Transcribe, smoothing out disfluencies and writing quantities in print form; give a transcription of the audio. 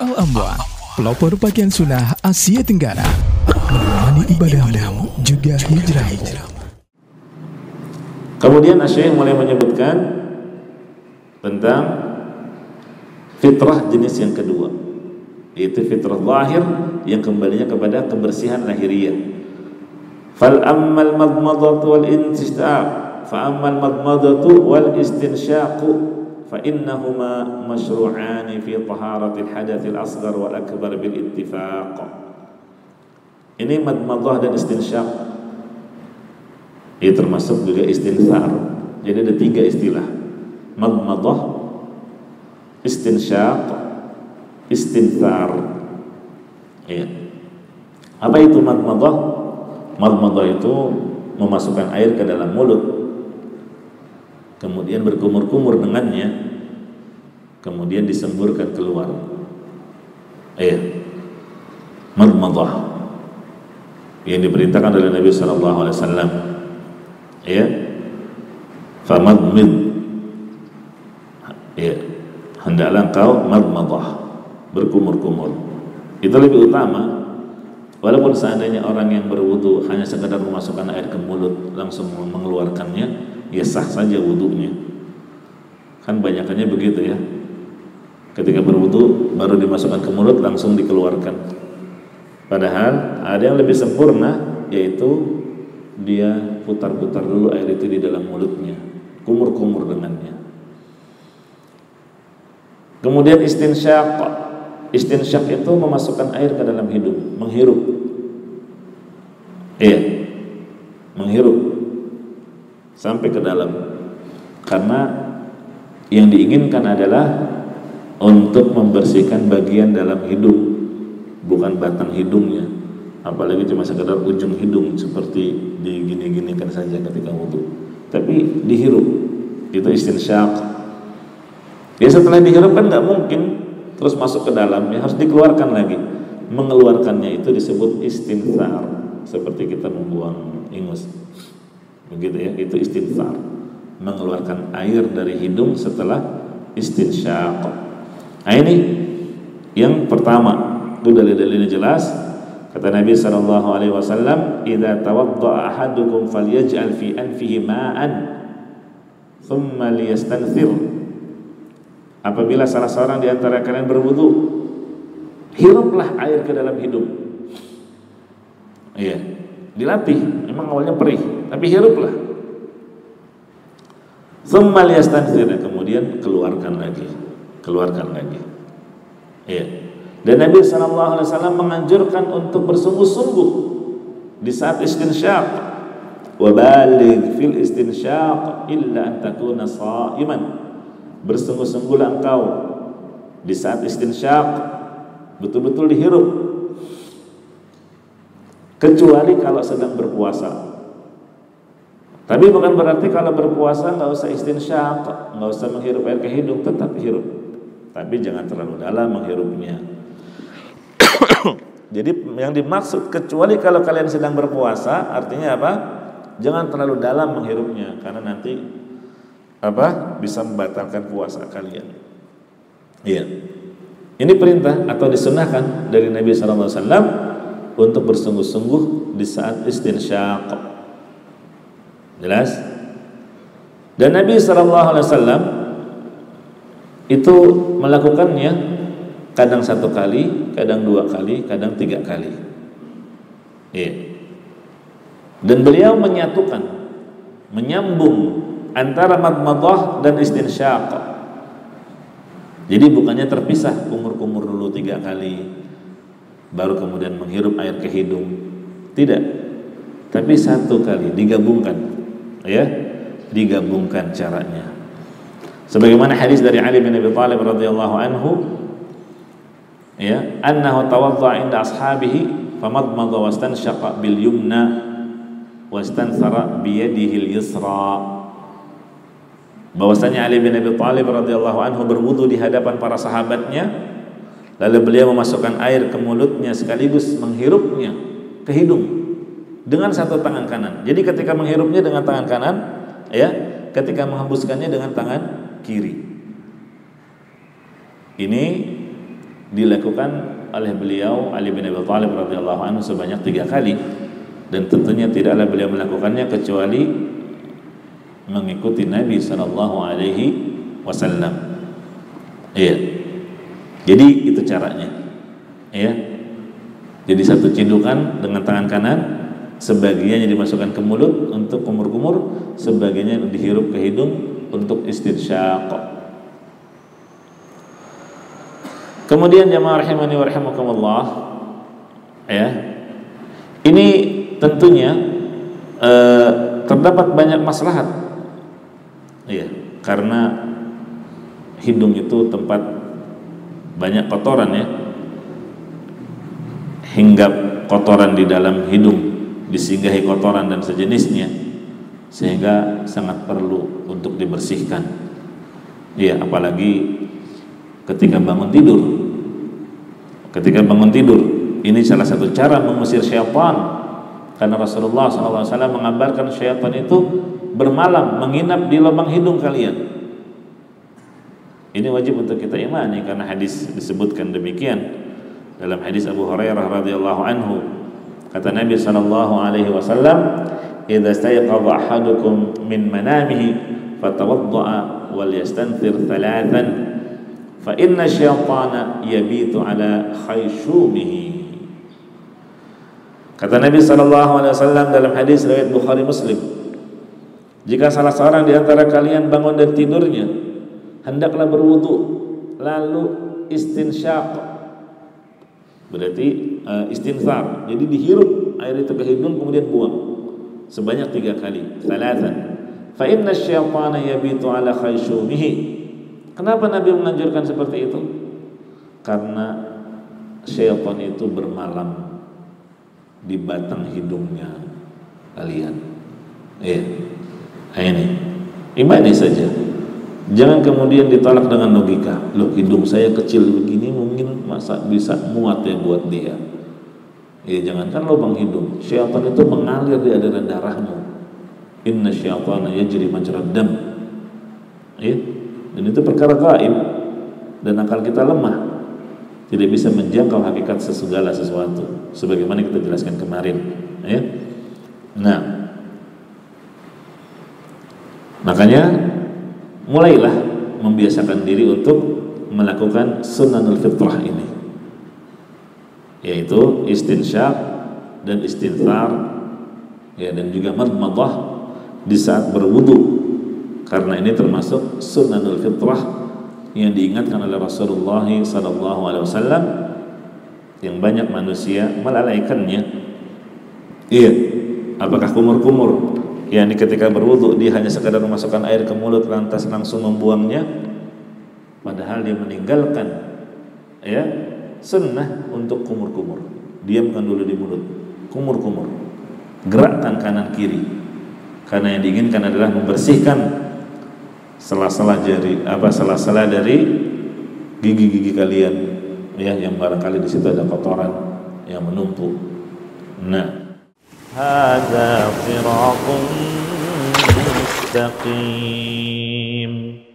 Al-Amwan, pelopor pakaian sunnah Asia Tenggara, menemani ibadahmu juga hijrahmu. Kemudian Ashyah mulai menyebutkan tentang fitrah jenis yang kedua, yaitu fitrah zahir yang kembalinya kepada kebersihan lahiriah. Fal ammal madmadatu wal instisaq, fa ammal madmadatu wal istinsyaq. فإنهما مشروعان في طهارة الحدث الأصغر والأكبر بالاتفاق. Ini madmadah dan istinsyaq. Ini termasuk juga istinthar. Jadi ada tiga istilah: madmadah, istinsyaq, istinthar. Ya. Apa itu madmadah? Madmadah itu memasukkan air ke dalam mulut, kemudian berkumur-kumur dengannya, kemudian disemburkan keluar. Madmadah yang diperintahkan oleh Nabi SAW. Famadmid, hendaklah engkau madmadah, berkumur-kumur. Itu lebih utama. Walaupun seandainya orang yang berwudu hanya sekadar memasukkan air ke mulut langsung mengeluarkannya, ya sah saja wudunya. Kan banyakannya begitu ya. Ketika berwudu baru dimasukkan ke mulut langsung dikeluarkan. Padahal ada yang lebih sempurna, yaitu dia putar-putar dulu air itu di dalam mulutnya, kumur-kumur dengannya. Kemudian istinsyaq. Istinsyaq itu memasukkan air ke dalam hidung, menghirup. Menghirup sampai ke dalam. Karena yang diinginkan adalah untuk membersihkan bagian dalam hidung, bukan batang hidungnya. Apalagi cuma sekedar ujung hidung seperti digini-ginikan saja ketika wudu. Tapi dihirup, itu istinsyaq. Setelah dihirup kan nggak mungkin terus masuk ke dalamnya, harus dikeluarkan lagi. Mengeluarkannya itu disebut istinthar, seperti kita membuang ingus, begitu ya, itu istinthar. Mengeluarkan air dari hidung setelah istinsyaq. Nah, ini yang pertama. Itu dalil-dalilnya jelas. Kata Nabi SAW, "Idza tawadda'a ahadukum falyaj'al fi anfihi ma'an, thumma liyastanthir." Apabila salah seorang di antara kalian berwudu, hiruplah air ke dalam hidung. Dilatih. Memang awalnya perih, tapi hiruplah. Tsumma liyastanthir, kemudian keluarkan lagi, keluarkan lagi. Dan Nabi SAW menganjurkan untuk bersungguh-sungguh di saat istinsyaq. Wabaligh fil istinsyaq illa an takuna sha'iman. Bersungguh-sungguhlah engkau di saat istinsyaq, betul-betul dihirup, kecuali kalau sedang berpuasa. Tapi bukan berarti kalau berpuasa nggak usah istinsyaq, nggak usah menghirup air ke hidung, tetap hirup, tapi jangan terlalu dalam menghirupnya. Jadi yang dimaksud kecuali kalau kalian sedang berpuasa, artinya apa? Jangan terlalu dalam menghirupnya, karena nanti bisa membatalkan puasa kalian. Ini perintah atau disunahkan dari Nabi SAW untuk bersungguh-sungguh di saat istinsyaq. Jelas? Dan Nabi SAW itu melakukannya kadang satu kali, kadang dua kali, kadang tiga kali. Dan beliau menyatukan, menyambung antara madmadah dan istinsyaq. Jadi bukannya terpisah, kumur-kumur dulu tiga kali baru kemudian menghirup air ke hidung, tidak, tapi satu kali digabungkan. Digabungkan caranya sebagaimana hadis dari Ali bin Abi Thalib radhiyallahu anhu, annahu tawadda'a inda ashabihi famadmadha wastanshaqa bil yumna wastanthara bi yadihi al yusra. Bahwasanya Ali bin Abi Thalib radhiyallahu anhu berwudu di hadapan para sahabatnya, lalu beliau memasukkan air ke mulutnya sekaligus menghirupnya ke hidung dengan satu tangan kanan. Jadi ketika menghirupnya dengan tangan kanan, ketika menghembuskannya dengan tangan kiri. Ini dilakukan oleh beliau Ali bin Abi Thalib radhiyallahu anhu sebanyak 3 kali, dan tentunya tidaklah beliau melakukannya kecuali mengikuti Nabi SAW. Iya, jadi itu caranya. Iya, jadi satu cindukan dengan tangan kanan, sebagiannya dimasukkan ke mulut untuk kumur-kumur, sebagiannya dihirup ke hidung untuk istinsyaq. Kemudian jamaah rahimani wa rahimakumullah, ya, ini tentunya terdapat banyak maslahat, ya, karena hidung itu tempat banyak kotoran, ya, hinggap kotoran di dalam hidung, disinggahi kotoran dan sejenisnya, sehingga sangat perlu untuk dibersihkan, ya, apalagi ketika bangun tidur. Ketika bangun tidur, ini salah satu cara mengusir syaitan, karena Rasulullah SAW mengabarkan syaitan itu bermalam menginap di lubang hidung kalian. Ini wajib untuk kita imani, karena hadis disebutkan demikian dalam hadis Abu Hurairah radhiyallahu anhu. Kata Nabi SAW, "Idza stayqadha ahadukum min manamihi fatawadda'a wal yastanthir 3 fa inna syaitana yabitu ala khaysumihi." Kata Nabi SAW dalam hadis riwayat Bukhari Muslim, jika salah seorang di antara kalian bangun dari tidurnya, hendaklah berwudu lalu istinsyaq, berarti istinthar, jadi dihirup air itu ke hidung kemudian buang, sebanyak 3 kali, 3. Fa inna syaitana yabitu ala khaysumihi. Kenapa Nabi menganjurkan seperti itu? Karena syaitan itu bermalam di batang hidungnya kalian. Iya, ini imani saja. Jangan kemudian ditolak dengan logika. Loh, hidung saya kecil begini, mungkin masa bisa muat ya buat dia. Iya, jangankan lubang hidung, syaitan itu mengalir di aliran darahmu. Inna syaitana yajri majrad dam. Iya. Dan itu perkara gaib, dan akal kita lemah, tidak bisa menjangkau hakikat segala sesuatu, sebagaimana kita jelaskan kemarin, ya. Nah, makanya mulailah membiasakan diri untuk melakukan sunanul fitrah ini, yaitu istinsyaq dan istinthar, ya, dan juga madmadah di saat berwudu. Karena ini termasuk sunanul fitrah yang diingatkan oleh Rasulullah SAW, yang banyak manusia melalaikannya. Iya, apakah kumur-kumur, yakni ketika berwudu dia hanya sekadar memasukkan air ke mulut lantas langsung membuangnya, padahal dia meninggalkan, ya, sunnah untuk kumur-kumur. Diamkan dulu di mulut, kumur-kumur, gerakkan kanan kiri, karena yang diinginkan adalah membersihkan sela-sela dari gigi-gigi kalian, ya, yang barangkali di situ ada kotoran yang menumpuk. Nah, hadza siraqun mustaqim.